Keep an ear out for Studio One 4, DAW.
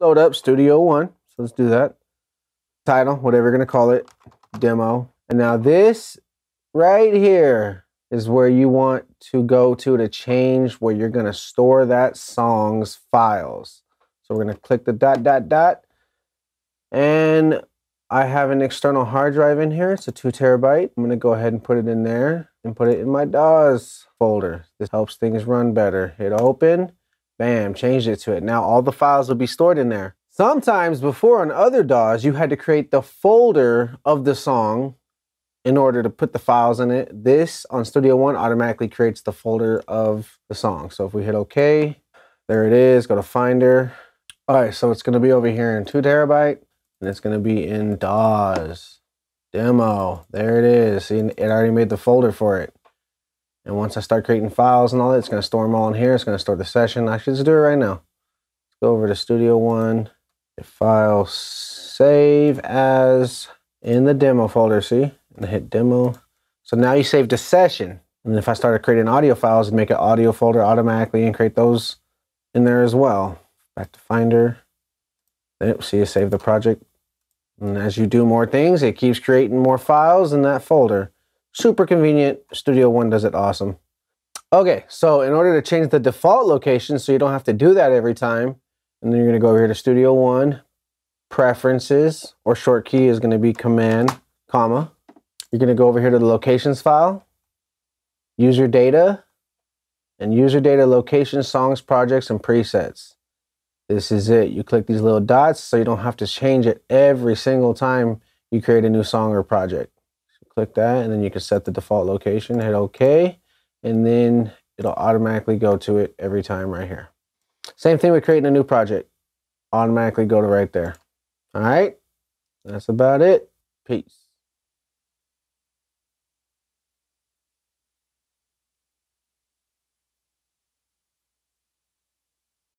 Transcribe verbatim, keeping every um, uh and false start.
Load up Studio One. So let's do that. Title, whatever you're going to call it, demo. And now this right here is where you want to go to to change where you're going to store that song's files. So we're going to click the dot, dot, dot. And I have an external hard drive in here. It's a two terabyte. I'm going to go ahead and put it in there and put it in my D A W S folder. This helps things run better. Hit open, bam, changed it to it. Now all the files will be stored in there. Sometimes before on other D A Ws, you had to create the folder of the song in order to put the files in it. This on Studio One automatically creates the folder of the song. So if we hit okay, there it is, go to Finder. All right, so it's gonna be over here in two terabyte. And it's gonna be in D A Ws, demo, there it is. See, it already made the folder for it. And once I start creating files and all that, it's gonna store them all in here. It's gonna store the session. I should just do it right now. Let's go over to Studio One, hit File, Save As, in the demo folder, see? And I hit Demo. So now you saved a session. And if I started creating audio files, it'd make an audio folder automatically and create those in there as well. Back to Finder, yep, see, you saved the project. And as you do more things, it keeps creating more files in that folder. Super convenient. Studio One does it awesome. Okay, so in order to change the default location so you don't have to do that every time, and then you're gonna go over here to Studio One, Preferences, or short key is gonna be Command, comma. You're gonna go over here to the Locations file, User Data, and User Data, Locations, Songs, Projects, and Presets. This is it. You click these little dots so you don't have to change it every single time you create a new song or project. So click that, and then you can set the default location, hit OK, and then it'll automatically go to it every time right here. Same thing with creating a new project. Automatically go to right there. All right, that's about it. Peace.